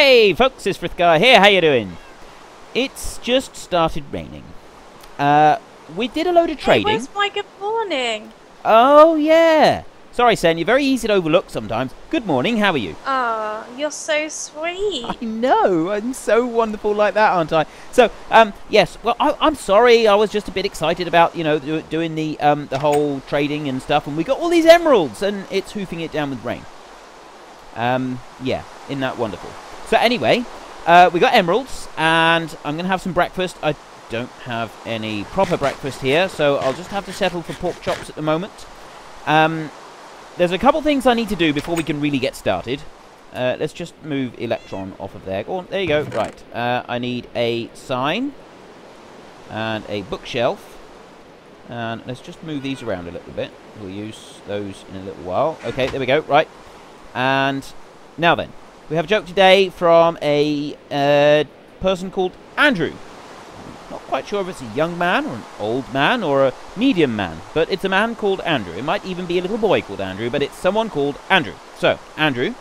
Hey folks, it's Frithgar here, how you doing? It's just started raining. We did a load of trading. Hey, where's my good morning? Oh yeah. Sorry Sen, you're very easy to overlook sometimes. Good morning, how are you? Oh, you're so sweet. I know, I'm so wonderful like that, aren't I? So, yes, well, I'm sorry, I was just a bit excited about, you know, doing the whole trading and stuff, and we got all these emeralds, and it's hoofing it down with rain. Yeah, isn't that wonderful? So anyway, we got emeralds, and I'm going to have some breakfast. I don't have any proper breakfast here, so I'll just have to settle for pork chops at the moment. There's a couple things I need to do before we can really get started. Let's just move Electron off of there. Oh, there you go. Right. I need a sign and a bookshelf. And let's just move these around a little bit. We'll use those in a little while. Okay, there we go. Right. And now then. We have a joke today from a person called Andrew. I'm not quite sure if it's a young man or an old man or a medium man, but it's a man called Andrew. It might even be a little boy called Andrew, but it's someone called Andrew. So, Andrew,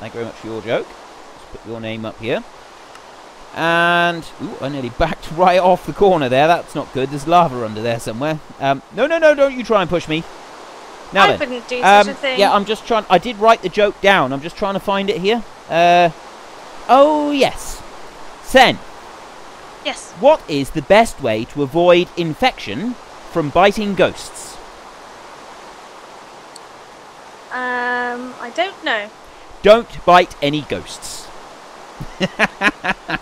thank you very much for your joke. Let's put your name up here. And, ooh, I nearly backed right off the corner there. That's not good. There's lava under there somewhere. No, no, no, don't you try and push me. Now I wouldn't do such a thing. Yeah, I'm just trying... I did write the joke down. I'm just trying to find it here. Oh, yes. Sen. Yes? What is the best way to avoid infection from biting ghosts? I don't know. Don't bite any ghosts.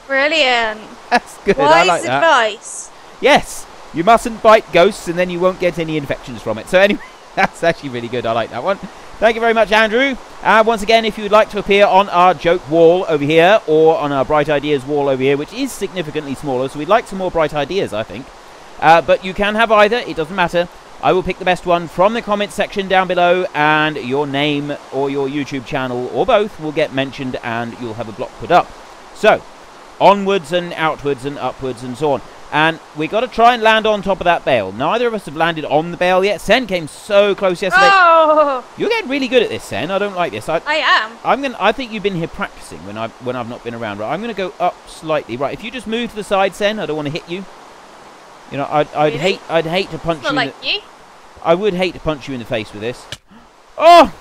Brilliant. That's good. Wise advice. Yes. You mustn't bite ghosts and then you won't get any infections from it. So anyway... That's actually really good. I like that one. Thank you very much, Andrew. Once again, if you'd like to appear on our joke wall over here or on our bright ideas wall over here, which is significantly smaller, so we'd like some more bright ideas, I think. But you can have either. It doesn't matter. I will pick the best one from the comments section down below, and your name or your YouTube channel or both will get mentioned, and you'll have a block put up. So, onwards and outwards and upwards and so on. And we got to try and land on top of that bale. Neither of us have landed on the bale yet. Sen came so close yesterday. Oh. You're getting really good at this, Sen. I don't like this. I am. I think you've been here practicing when I've not been around. Right, I'm gonna go up slightly. Right, if you just move to the side, Sen. I don't want to hit you. You know, I'd really hate. I'd hate to punch you. Not like you. I would hate to punch you in the face with this. Oh.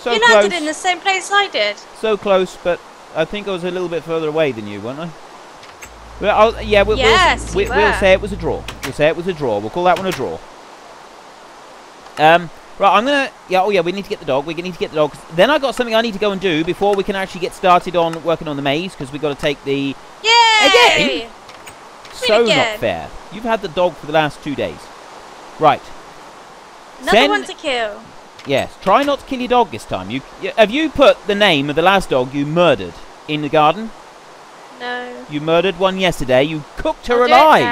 So you landed in the same place I did. So close, but I think I was a little bit further away than you, weren't I? Well, we'll say it was a draw. We'll say it was a draw. We'll call that one a draw. Right, I'm going to... Yeah, oh, yeah, we need to get the dog. We need to get the dog. Then I've got something I need to go and do before we can actually get started on working on the maze, because we've got to take the... Yay! Again! So not fair. You've had the dog for the last 2 days. Right. Another one to kill. Yes. Try not to kill your dog this time. Have you put the name of the last dog you murdered in the garden? No. You murdered one yesterday. You cooked her alive.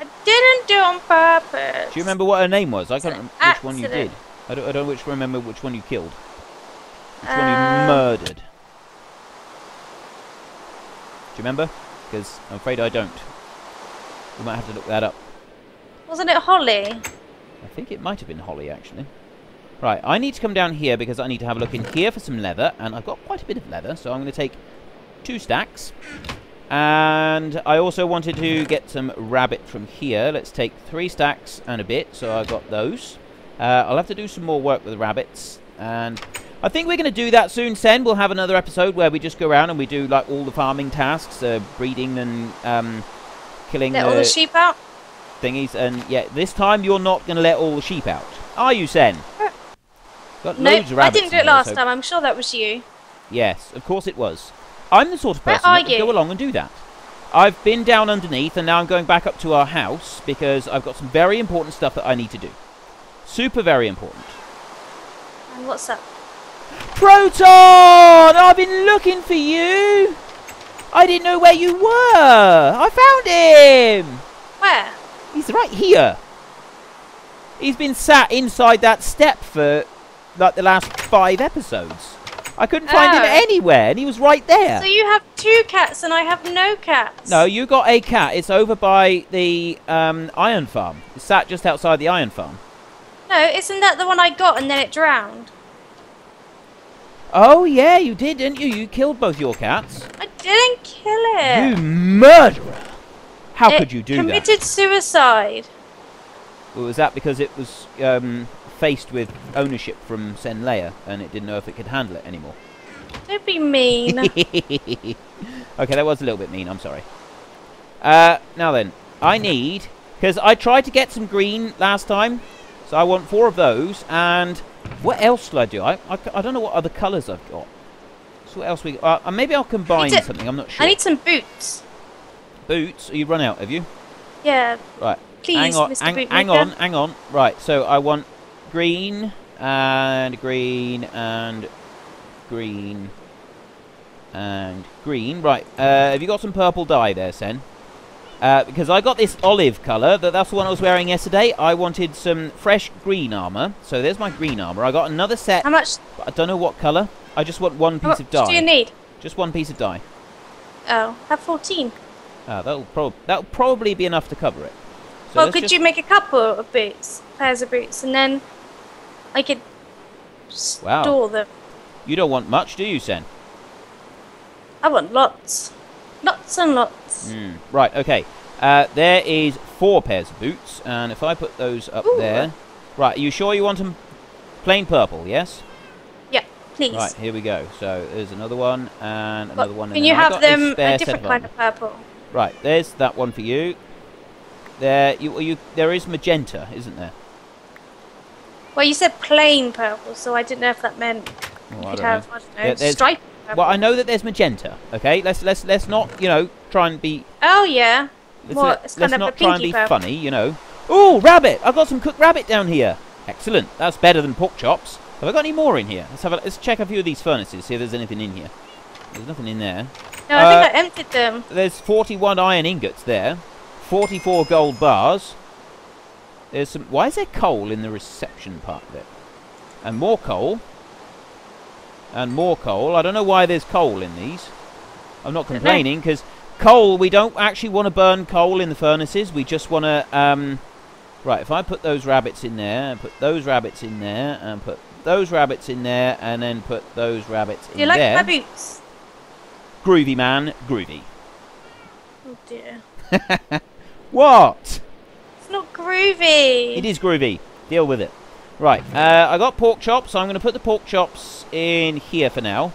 I didn't do it on purpose. Do you remember what her name was? I can't remember which one you did. I don't remember which one you killed. Which one you murdered. Do you remember? Because I'm afraid I don't. We might have to look that up. Wasn't it Holly? I think it might have been Holly, actually. Right, I need to come down here because I need to have a look in here for some leather. And I've got quite a bit of leather, so I'm going to take... 2 stacks, and I also wanted to get some rabbit from here. Let's take 3 stacks and a bit, so I've got those. I'll have to do some more work with the rabbits, and I think we're going to do that soon, Sen. We'll have another episode where we just go around and we do like all the farming tasks, breeding and killing. Let all the sheep out. Thingies, and yeah, this time you're not going to let all the sheep out, are you, Sen? Got loads of rabbits. I didn't do it last time. I'm sure that was you. Yes, of course it was. I'm the sort of person that would go along and do that. I've been down underneath, and now I'm going back up to our house because I've got some very important stuff that I need to do. Super very important. And what's up? Proton! I've been looking for you! I didn't know where you were! I found him! Where? He's right here. He's been sat inside that step for, like, the last 5 episodes. I couldn't find him anywhere, and he was right there. So you have 2 cats, and I have no cats. No, you got a cat. It's over by the iron farm. It's sat just outside the iron farm. No, isn't that the one I got, and then it drowned? Oh yeah, you did, didn't you? You killed both your cats. I didn't kill it. You murderer! How could you do that? It committed suicide. Well, was that because it was faced with ownership from Senleya and it didn't know if it could handle it anymore? Don't be mean. Okay, that was a little bit mean. I'm sorry. Now then, I need, because I tried to get some green last time, so I want 4 of those. And what else did I do? I don't know what other colours I've got. So what else we? Maybe I'll combine something. I'm not sure. I need some boots. Boots? You run out, have you? Yeah. Right. Please, hang on, Mr. Bootmaker. Hang on, hang on. Right. So I want green and green and green and green. Right. Have you got some purple dye there, Sen? Because I got this olive colour, that's the one I was wearing yesterday. I wanted some fresh green armour. So there's my green armour. I got another set. How much? I don't know what colour. I just want one piece of dye. What do you need? Just one piece of dye. Oh, have 14. That'll probably be enough to cover it. So well, could you make a couple of boots, pairs of boots, and then I could store them. You don't want much, do you, Sen? I want lots. Lots and lots. Right, okay. There is 4 pairs of boots, and if I put those up there... Right, are you sure you want them plain purple, yes? Yeah, please. Right, here we go. So, there's another one, and another one. Can you have them a different kind of purple? Right, there's that one for you. There is magenta, isn't there? Well, you said plain purple, so I didn't know if that meant you could have, I don't know, striped. Well, I know that there's magenta. Okay, let's not try and be. Oh yeah. Let's not try and be funny, Oh, rabbit! I've got some cooked rabbit down here. Excellent. That's better than pork chops. Have I got any more in here? Let's check a few of these furnaces. See if there's anything in here. There's nothing in there. No, I think I emptied them. There's 41 iron ingots there. 44 gold bars. There's some. Why is there coal in the reception part of it? And more coal. And more coal. I don't know why there's coal in these. I'm not complaining, because coal, we don't actually want to burn coal in the furnaces. We just want to... Right, if I put those rabbits in there, and put those rabbits in there, and put those rabbits in there, and then put those rabbits in there... Do you like my boots? Groovy, man. Groovy. Oh, dear. What? It's not groovy. It is groovy. Deal with it. Right, I got pork chops, so I'm going to put the pork chops in here for now.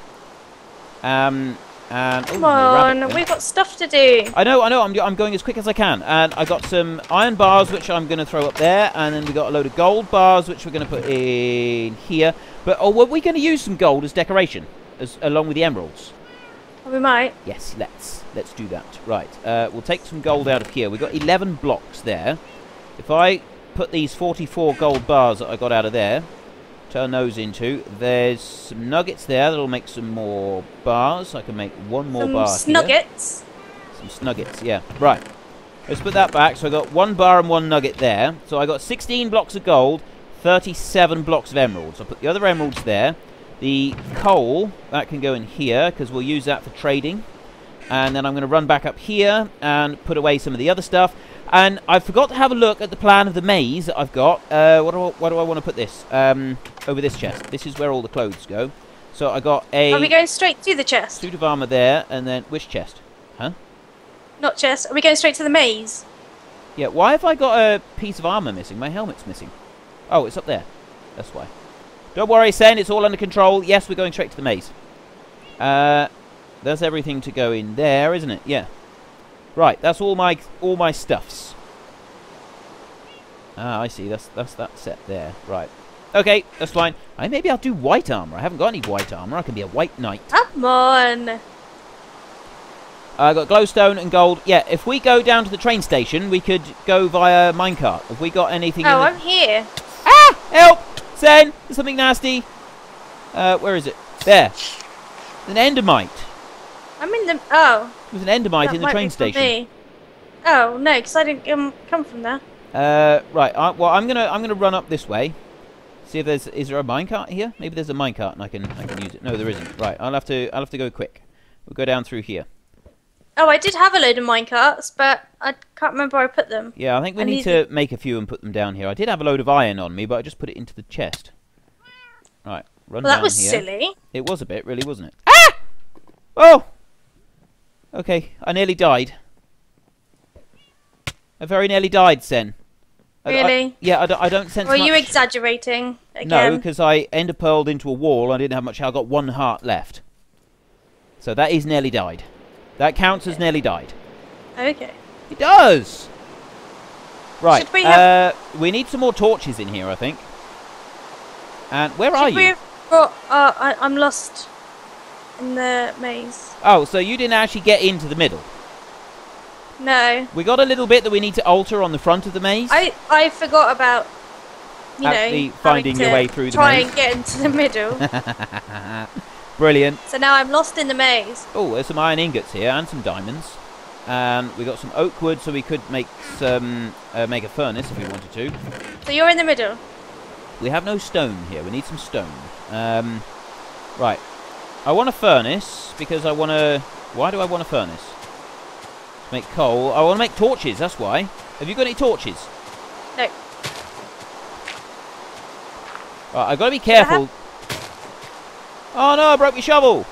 Come on, we've got stuff to do. I know, I'm going as quick as I can. And I got some iron bars, which I'm going to throw up there. And then we got a load of gold bars, which we're going to put in here. But were we going to use some gold as decoration, along with the emeralds? We might. Yes, let's do that. Right, we'll take some gold out of here. We've got 11 blocks there. If I... put these 44 gold bars that I got out of there, turn those into, there's some nuggets there that'll make some more bars. I can make one more bar. Some snuggets. Some snuggets, yeah. Right. Let's put that back. So I got 1 bar and 1 nugget there. So I got 16 blocks of gold, 37 blocks of emeralds. I'll put the other emeralds there. The coal, that can go in here because we'll use that for trading. And then I'm going to run back up here and put away some of the other stuff. And I forgot to have a look at the plan of the maze that I've got. Where do I want to put this? Over this chest. This is where all the clothes go. So I got a... Are we going straight to the chest? Suit of armour there, and then... Which chest? Huh? Not chest. Are we going straight to the maze? Yeah, why have I got a piece of armour missing? My helmet's missing. Oh, it's up there. That's why. Don't worry, Sen, it's all under control. Yes, we're going straight to the maze. That's everything to go in there, isn't it? Yeah. Right, that's all my stuffs. Ah, I see. That's that set there. Right. Okay, that's fine. Maybe I'll do white armor. I haven't got any white armor. I can be a white knight. Come on. I got glowstone and gold. Yeah, if we go down to the train station, we could go via minecart. Have we got anything? Oh, I'm here. Ah! Help! Sen, there's something nasty. Where is it? There. An endermite. I'm in the... Oh. There's an endermite in the train station. Oh no, because I didn't come from there. Right. Well, I'm gonna run up this way. See if there's there a minecart here? Maybe there's a minecart and I can use it. No, there isn't. Right. I'll have to go quick. We'll go down through here. Oh, I did have a load of minecarts, but I can't remember where I put them. Yeah, I think we need to make a few and put them down here. I did have a load of iron on me, but I just put it into the chest. Right. Run well, that was here. Silly. It was a bit, really, wasn't it? Ah! Oh! Okay, I nearly died. I very nearly died, Sen. Really? I don't sense much. Were you exaggerating again? No, because I ender-pearled into a wall. I didn't have much. I got one heart left. So that is nearly died. That counts as nearly died. Okay. It does! Right. Should we have... we need some more torches in here, I think. And where are you? We have got, I'm lost in the maze. Oh, so you didn't actually get into the middle? No. We got a little bit that we need to alter on the front of the maze. I forgot about, you actually know, finding your way through the maze. Try and get into the middle. Brilliant. So now I'm lost in the maze. Oh, there's some iron ingots here and some diamonds. And we got some oak wood, so we could make some make a furnace if we wanted to. So you're in the middle. We have no stone here. We need some stone. Right. I want a furnace because I want to... Why do I want a furnace? To make coal. I want to make torches. That's why. Have you got any torches? No. Right, I've got to be careful. Oh, no. I broke my shovel.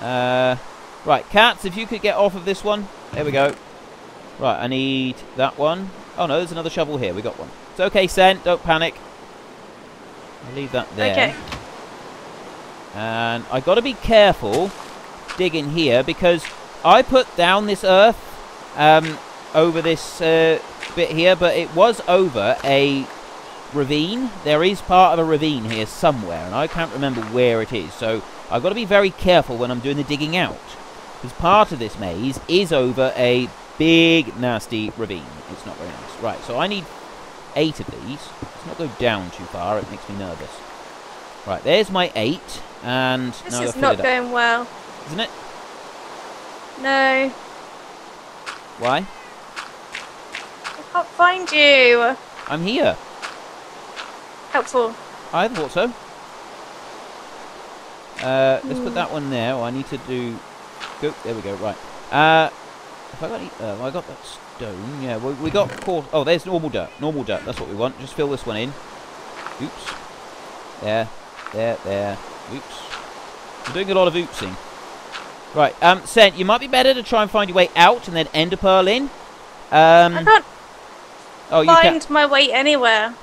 Right. Cats, if you could get off of this one. There we go. Right. I need that one. Oh, no. There's another shovel here. We got one. It's okay, Sen. Don't panic. I'll leave that there. Okay. And I got to be careful digging here because I put down this earth over this bit here, but it was over a ravine. There is part of a ravine here somewhere, and I can't remember where it is. So I've got to be very careful when I'm doing the digging out because part of this maze is over a big, nasty ravine. It's not very nice. Right, so I need 8 of these. Let's not go down too far. It makes me nervous. Right, there's my 8, and this is not going well, isn't it? No. Why? I can't find you. I'm here. Helpful. I thought so. Let's put that one there. Oh, I need to do. Go. There we go. Right. Have I got any? I got that stone. Yeah. Well, we got. Oh, there's normal dirt. Normal dirt. That's what we want. Just fill this one in. Oops. There. There. There. Oops. I'm doing a lot of oopsing. Right. Sen, you might be better to try and find your way out and then ender pearl in. I can't find my way anywhere.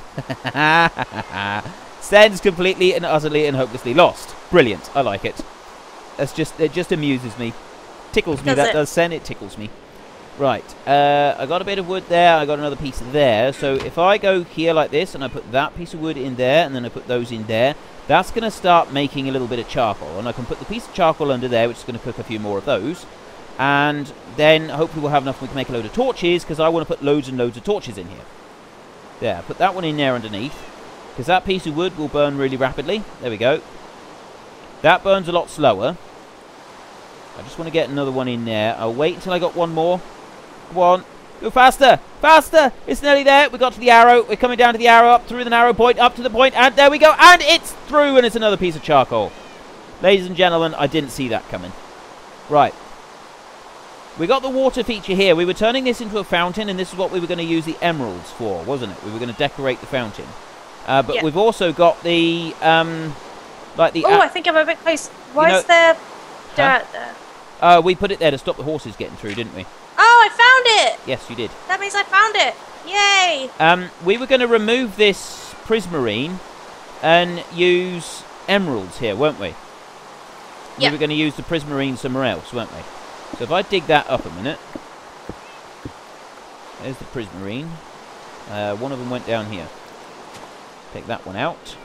Sen's completely and utterly and hopelessly lost. Brilliant. I like it. That's just. It just amuses me. Tickles me. That does, Sen. It tickles me. Right. I got a bit of wood there. I got another piece there. So if I go here like this and I put that piece of wood in there and then I put those in there, that's going to start making a little bit of charcoal. And I can put the piece of charcoal under there, which is going to cook a few more of those. And then hopefully we'll have enough we can make a load of torches because I want to put loads and loads of torches in here. There. Put that one in there underneath because that piece of wood will burn really rapidly. There we go. That burns a lot slower. I just want to get another one in there. I'll wait until I got one more. Come on. Go faster. Faster. It's nearly there. We got to the arrow. We're coming down to the arrow. Up through the narrow point. Up to the point. And there we go. And it's through. And it's another piece of charcoal. Ladies and gentlemen, I didn't see that coming. Right. We got the water feature here. We were turning this into a fountain. And this is what we were going to use the emeralds for, wasn't it? We were going to decorate the fountain. But yeah, we've also got the... oh, I think I'm a bit close. Why is there dirt there? We put it there to stop the horses getting through, didn't we? Oh, I found it! Yes, you did. That means I found it. Yay! We were going to remove this prismarine and use emeralds here, weren't we? Yeah. We were going to use the prismarine somewhere else, weren't we? So if I dig that up a minute. There's the prismarine. One of them went down here. Take that one out.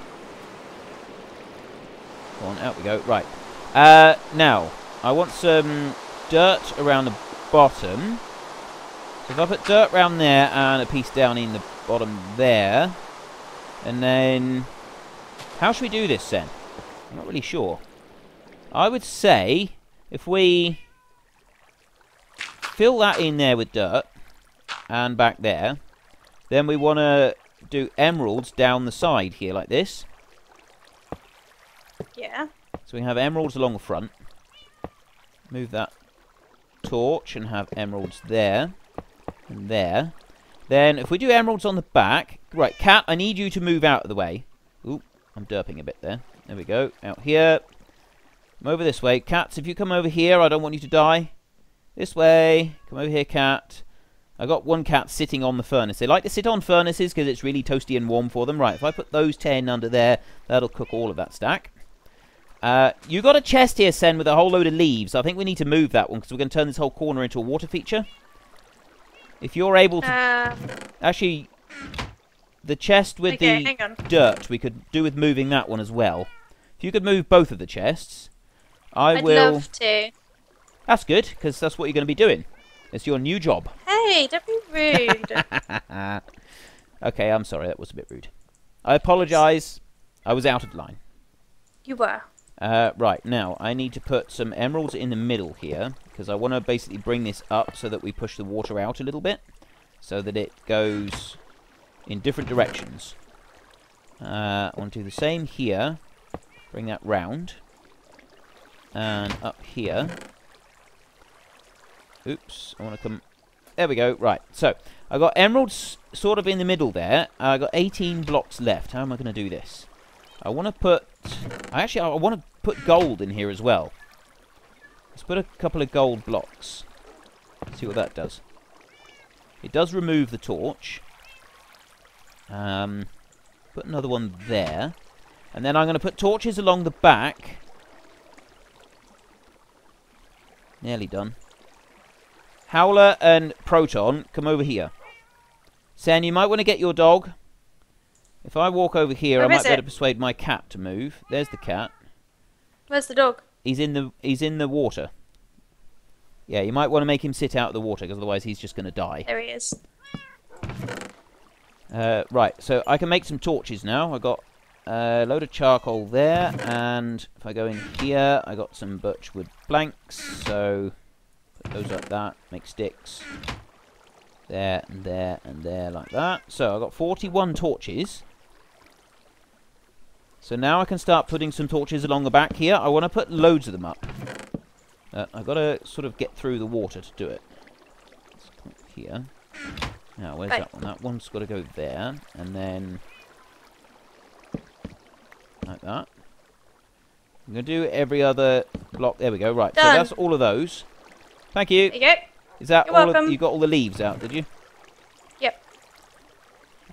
Come on, out we go. Right. Now, I want some dirt around the bottom. So if I put dirt around there and a piece down in the bottom there. And then... How should we do this, then? I'm not really sure. I would say if we fill that in there with dirt and back there, then we want to do emeralds down the side here like this. Yeah. So we have emeralds along the front. Move that torch and have emeralds there and there. Then if we do emeralds on the back... Right, Cat, I need you to move out of the way. Ooh, I'm derping a bit there. There we go. Out here. Come over this way. Cats, if you come over here, I don't want you to die. This way. Come over here, cat. I got one cat sitting on the furnace. They like to sit on furnaces because it's really toasty and warm for them. Right, if I put those 10 under there, that'll cook all of that stack. You got a chest here, Sen, with a whole load of leaves. I think we need to move that one because we're going to turn this whole corner into a water feature. If you're able to... Actually, the chest with the dirt, we could do with moving that one as well. If you could move both of the chests, I'd love to. That's good, because that's what you're going to be doing. It's your new job. Hey, don't be rude. Okay, I'm sorry. That was a bit rude. I apologise. I was out of line. You were. Right, now I need to put some emeralds in the middle here, because I want to basically bring this up so that we push the water out a little bit, so that it goes in different directions. I want to do the same here. Bring that round. And up here. Oops, I want to come... There we go, right. So, I got emeralds sort of in the middle there. I got 18 blocks left. How am I going to do this? I want to put... I want to put gold in here as well. Let's put a couple of gold blocks. See what that does. It does remove the torch. Put another one there. And then I'm going to put torches along the back. Nearly done. Howler and Proton, come over here. Sen, you might want to get your dog. If I walk over here, I might be able to persuade my cat to move. There's the cat. Where's the dog? He's in the water. Yeah, you might want to make him sit out of the water, because otherwise he's just going to die. There he is. Right, so I can make some torches now. I got a load of charcoal there, and if I go in here, I got some birchwood planks, so put those like that, make sticks. There, and there, and there, like that. So I got 41 torches. So now I can start putting some torches along the back here. I want to put loads of them up. I've got to sort of get through the water to do it. Let's come here. Now, where's that one? That one's got to go there, and then like that. I'm going to do every other block. There we go. Right, done. So that's all of those. Thank you. There you go. Is that all of, you got all the leaves out, did you? Yep.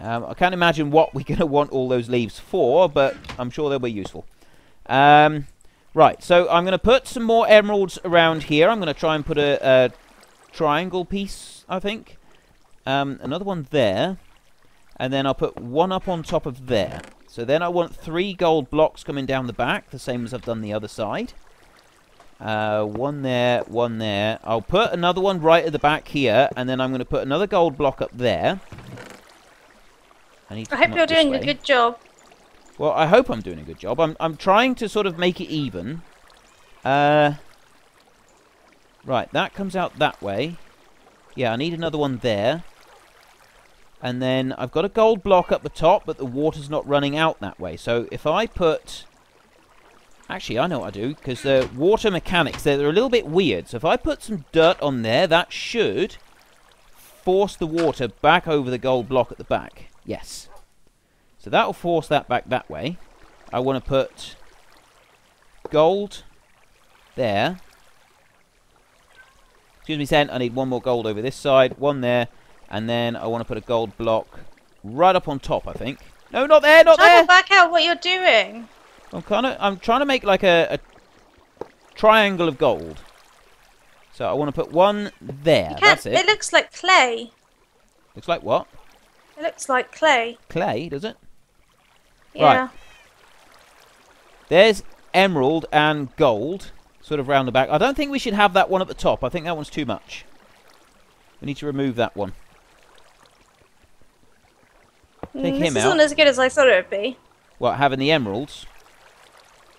I can't imagine what we're going to want all those leaves for, but I'm sure they'll be useful. Right, so I'm going to put some more emeralds around here. I'm going to try and put a triangle piece, I think. Another one there. And then I'll put one up on top of there. So then I want 3 gold blocks coming down the back, the same as I've done the other side. One there, one there. I'll put another one right at the back here, and then I'm going to put another gold block up there. I hope you're doing a good job. Well, I hope I'm doing a good job. I'm trying to sort of make it even. Right, that comes out that way. Yeah, I need another one there. And then I've got a gold block up the top, but the water's not running out that way. So if I put... Actually, I know what I do, because the water mechanics, they're a little bit weird. So if I put some dirt on there, that should force the water back over the gold block at the back. Yes. So that'll force that back that way. I want to put gold there. Excuse me, Sen, I need one more gold over this side, one there, and then I want to put a gold block right up on top, I think. No, not there, not there! Try to work out what you're doing. I'm trying to make like a triangle of gold. So I want to put one there. That's it. It looks like clay. Looks like what? It looks like clay. Clay, does it? Yeah. Right. There's emerald and gold, sort of round the back. I don't think we should have that one at the top. I think that one's too much. We need to remove that one. Take him out. This isn't as good as I thought it would be. Well, having the emeralds.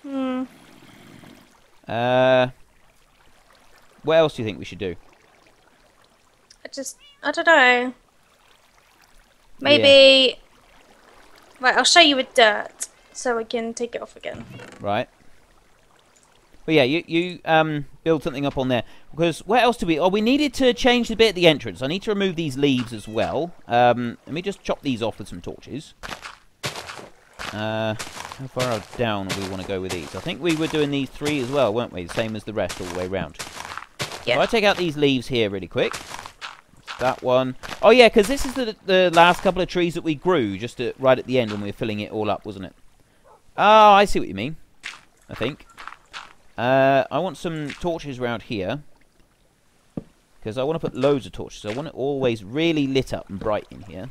Hmm. What else do you think we should do? I don't know. Maybe... Yeah. Right, I'll show you with dirt, so I can take it off again. Right. But yeah, you build something up on there. Because what else do we... Oh, we needed to change the bit at the entrance. I need to remove these leaves as well. Let me just chop these off with some torches. How far down do we want to go with these? I think we were doing these three as well, weren't we? Same as the rest all the way round. Yeah. So I take out these leaves here really quick. That one. Oh yeah, because this is the last couple of trees that we grew just at, right at the end when we were filling it all up, wasn't it? Oh, I see what you mean, I think. I want some torches around here, because I want to put loads of torches. I want it always really lit up and bright in here.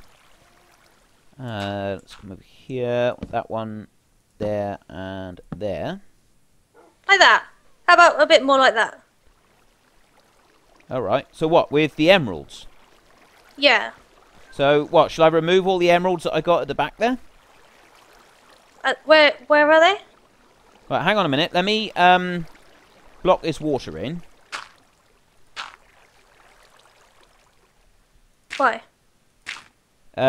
Let's come over here. That one, there, and there. Like that. How about a bit more like that? Alright. So what, with the emeralds? Yeah. So what, shall I remove all the emeralds that I got at the back there? Where are they? Right, hang on a minute. Let me block this water in. Why?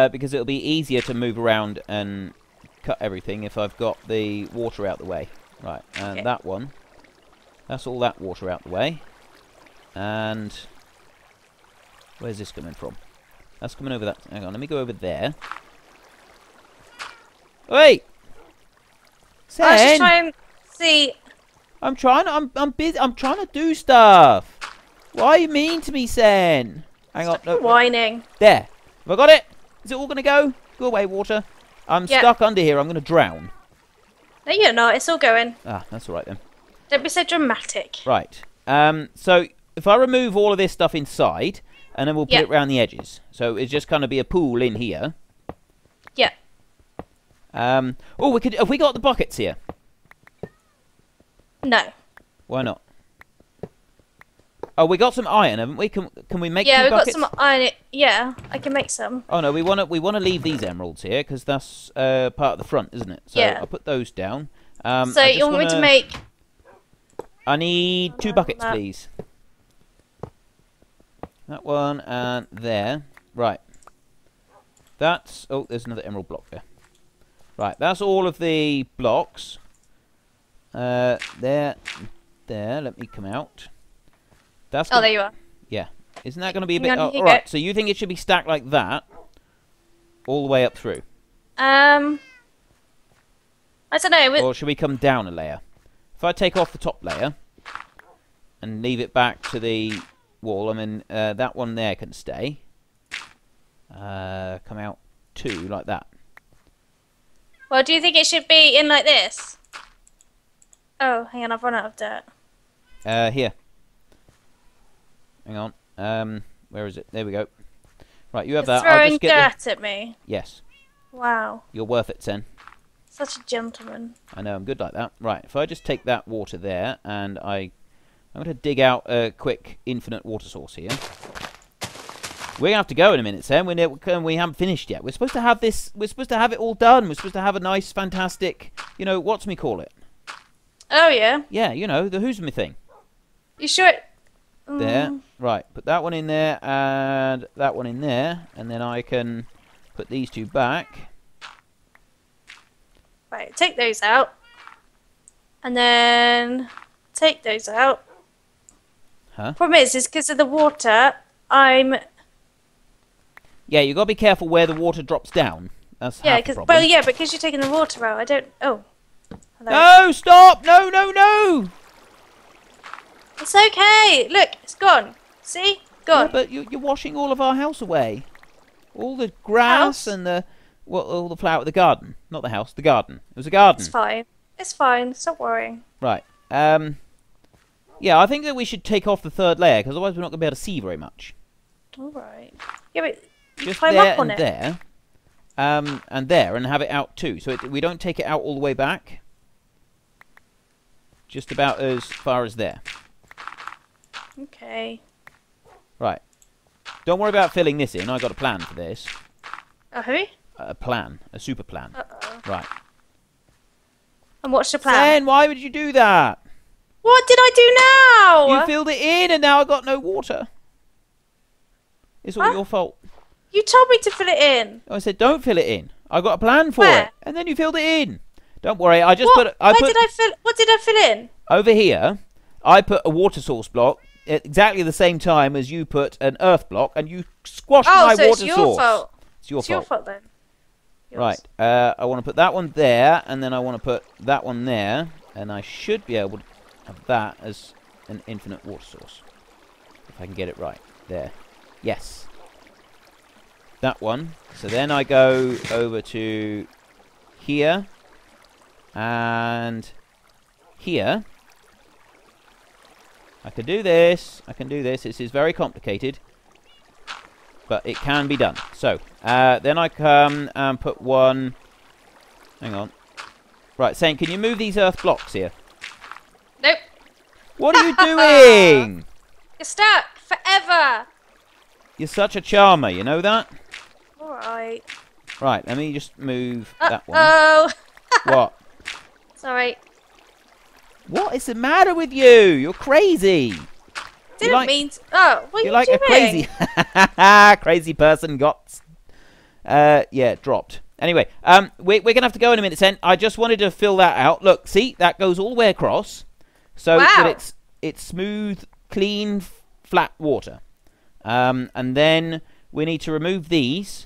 Because it'll be easier to move around and cut everything if I've got the water out the way. Right, and okay. That one. That's all that water out the way. And where's this coming from? That's coming over that. Hang on, let me go over there. Wait! Sen! I was just trying to see. I'm busy. I'm trying to do stuff. Why are you mean to me, Sen? Hang on. No, whining. There. Have I got it? Is it all going to go? Go away, water. I'm stuck under here. I'm going to drown. No, you're not. It's all going. Ah, that's all right then. Don't be so dramatic. Right. So if I remove all of this stuff inside, and then we'll put it around the edges. So it's just going to be a pool in here. Yeah. Oh, we could. Have we got the buckets here? No. Why not? Oh, we got some iron, haven't we? Can we make? Yeah, we've got some iron. Yeah, I can make some. Oh no, we want to leave these emeralds here because that's part of the front, isn't it? So I'll put those down. So you want me to make? I need 2 buckets, please. That one and there. Right. That's. Oh, there's another emerald block there. Right, that's all of the blocks. There. Let me come out. That's there you are. Yeah. Isn't that going to be a bit... Oh, all right, so you think it should be stacked like that all the way up through? I don't know. Or should we come down a layer? If I take off the top layer and leave it back to the wall, I mean, that one there can stay. Come out 2 like that. Well, do you think it should be in like this? Oh, hang on. I've run out of dirt. Here. Hang on. Where is it? There we go. Right, you have that. Throwing dirt at me. Yes. Wow. You're worth it, Sen. Such a gentleman. I know. I'm good like that. Right. If I just take that water there, and I'm going to dig out a quick infinite water source here. We're going to have to go in a minute, Sen. We haven't finished yet. We're supposed to have this. We're supposed to have it all done. We're supposed to have a nice, fantastic. You know, what's me call it? Oh yeah. Yeah. You know the who's me thing. You sure? There. Right, put that one in there and that one in there, and then I can put these 2 back. Right, take those out. And then take those out. Huh? Problem is because of the water, yeah, you got to be careful where the water drops down. That's half the problem. Well, yeah, because you're taking the water out, I don't... Oh. Hello. No, stop! No, no, no! It's okay. Look, it's gone. See? Gone. Yeah, but you're washing all of our house away. All the grass and the... Well, all the flower... The garden. Not the house. The garden. It was a garden. It's fine. It's fine. Stop worrying. Right. Yeah, I think that we should take off the 3rd layer, because otherwise we're not going to be able to see very much. All right. Yeah, but you just climb up on it. There. And there. And have it out too. So we don't take it out all the way back. Just about as far as there. Okay. Right. Don't worry about filling this in. I got a plan for this. A who? A plan. A super plan. Uh-oh. Right. And what's your plan? Sen, why would you do that? What did I do now? You filled it in and now I got no water. It's all your fault. You told me to fill it in. I said don't fill it in. I got a plan for it. And then you filled it in. Don't worry. I just put... What did I fill in? Over here... I put a water source block at exactly the same time as you put an earth block, and you squashed my water source. Oh, so it's your fault. It's your fault then. Yours. Right, I want to put that one there, and then I want to put that one there, and I should be able to have that as an infinite water source. If I can get it right. There. Yes. That one. So then I go over to here, and here. I can do this. I can do this. This is very complicated. But it can be done. So, then I come and put one... Hang on. Right, saying, can you move these earth blocks here? Nope. What are you doing? You're stuck forever. You're such a charmer, you know that? Alright. Right, let me just move that one. Oh. What? Sorry. What is the matter with you? You're crazy. Didn't like, mean to, oh, what are you like doing? A crazy, crazy person got, yeah, dropped. Anyway, we're gonna have to go in a minute, Sen. I just wanted to fill that out. Look, see, that goes all the way across, so that it's smooth, clean, flat water. And then we need to remove these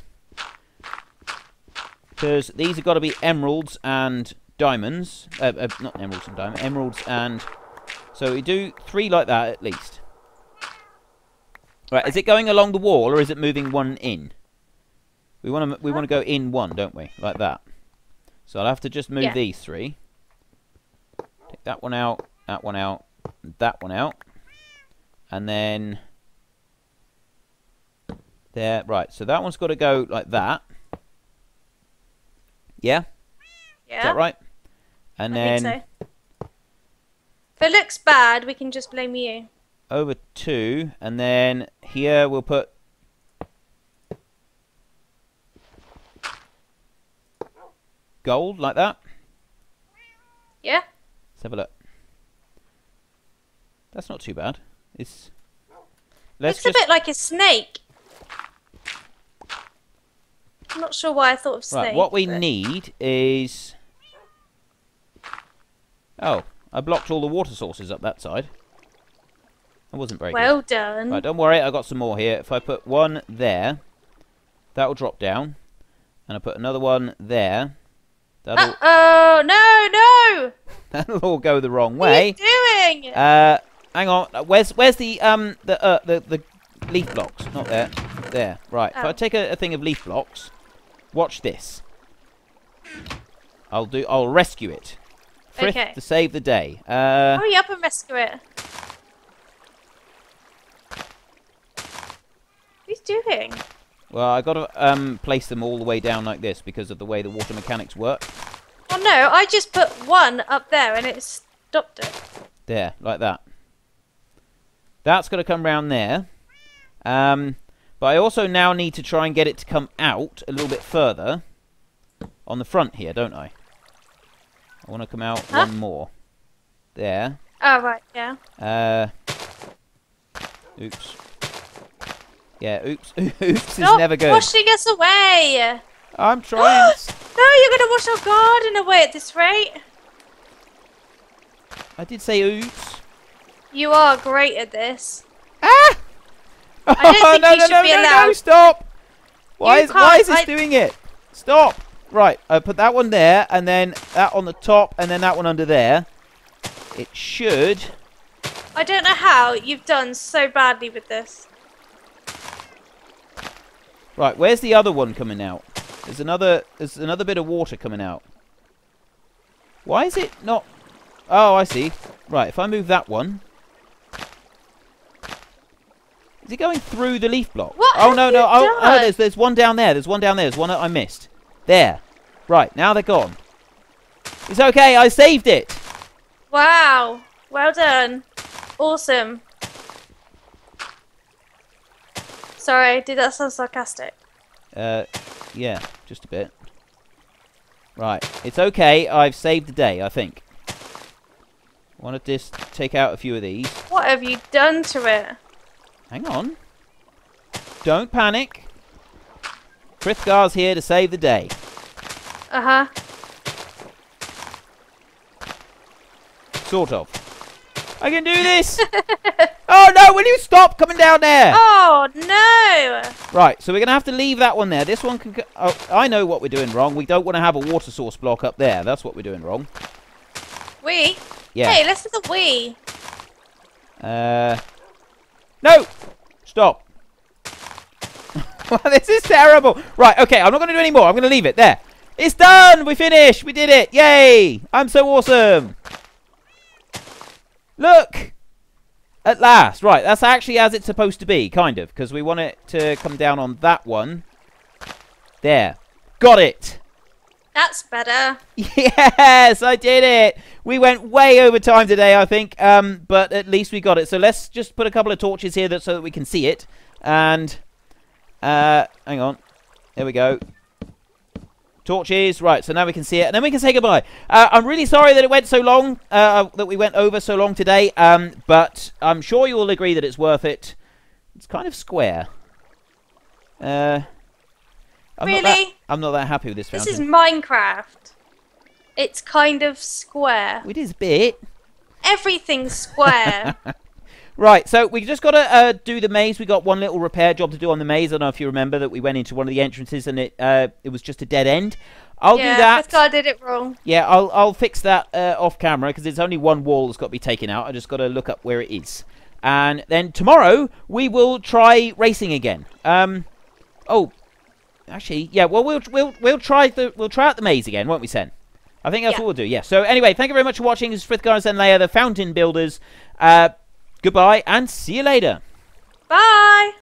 because these have got to be emeralds and diamonds. Not emeralds and diamonds. Emeralds and so we do three like that at least. Right, is it going along the wall, or is it moving one in? We want to go in one, don't we? Like that. So I'll have to just move these three. Take that one out, that one out, and that one out. And then... There, right. So that one's got to go like that. Yeah? Yeah. Is that right? And I think so. If it looks bad, we can just blame you. Over two, and then here we'll put gold like that. Yeah. Let's have a look. That's not too bad. It's a bit like a snake. I'm not sure why I thought of snake. Right, what we need is... Oh, I blocked all the water sources up that side. That wasn't very good. Well done. Right, don't worry, I've got some more here. If I put one there, that'll drop down. And I put another one there. That'll... Uh-oh, no, no! That'll all go the wrong way. What are you doing? Hang on, where's the leaf blocks? Not there. There, right. Oh. If I take a thing of leaf blocks, watch this. I'll rescue it. Frith to save the day. Hurry up and rescue it. What are you doing? Well, I got to place them all the way down like this because of the way the water mechanics work. Oh no, I just put one up there and it stopped it. There, like that. That's got to come round there. But I also now need to try and get it to come out a little bit further on the front here, don't I? I want to come out one more. There. Oh, right, yeah. Oops. Yeah, oops is never good. Stop washing us away! I'm trying. No, you're going to wash our garden away at this rate. I did say oops. You are great at this. Ah! I don't think you should be allowed. No, stop! Why is this doing it? Stop! Right, I put that one there, and then that on the top, and then that one under there. It should... I don't know how you've done so badly with this. Right, where's the other one coming out? There's another bit of water coming out. Why is it not... Oh, I see. Right, if I move that one... Is it going through the leaf block? What oh, no, there's one down there. There's one down there. There's one that I missed. There. Right, now they're gone. It's okay, I saved it. Wow. Well done. Awesome. Sorry, did that sound sarcastic? Yeah, just a bit. Right, it's okay. I've saved the day, I think. I want to just take out a few of these. What have you done to it? Hang on. Don't panic. Frithgar's here to save the day. Uh-huh. Sort of. I can do this! Oh no, will you stop coming down there? Oh no! Right, so we're going to have to leave that one there. This one can... Oh, I know what we're doing wrong. We don't want to have a water source block up there. That's what we're doing wrong. We? Yeah. Hey, listen to we. No! Stop. This is terrible. Right, okay, I'm not going to do any more. I'm going to leave it there. It's done! We finished! We did it! Yay! I'm so awesome! Look! At last. Right, that's actually as it's supposed to be, kind of, because we want it to come down on that one. There. Got it! That's better. Yes, I did it! We went way over time today, I think, but at least we got it. So let's just put a couple of torches here so that we can see it. And, hang on. There we go. Torches. Right, so now we can see it, and then we can say goodbye. I'm really sorry that it went so long, that we went over so long today, but I'm sure you'll agree that it's worth it. It's kind of square. I'm not that happy with this fountain. This is Minecraft. It's kind of square. It is a bit. Everything's square. Right, so we just got to do the maze. We got one little repair job to do on the maze. I don't know if you remember that we went into one of the entrances and it was just a dead end. I'll do that. Yeah, I did it wrong. Yeah, I'll fix that off camera because it's only one wall that's got to be taken out. I just got to look up where it is. And then tomorrow we will try racing again. Oh, actually, yeah. Well, we'll try out the maze again, won't we, Sen? I think that's what we'll do. Yeah. So anyway, thank you very much for watching. This is Frithgar and Senleya, the Fountain Builders. Goodbye and see you later. Bye.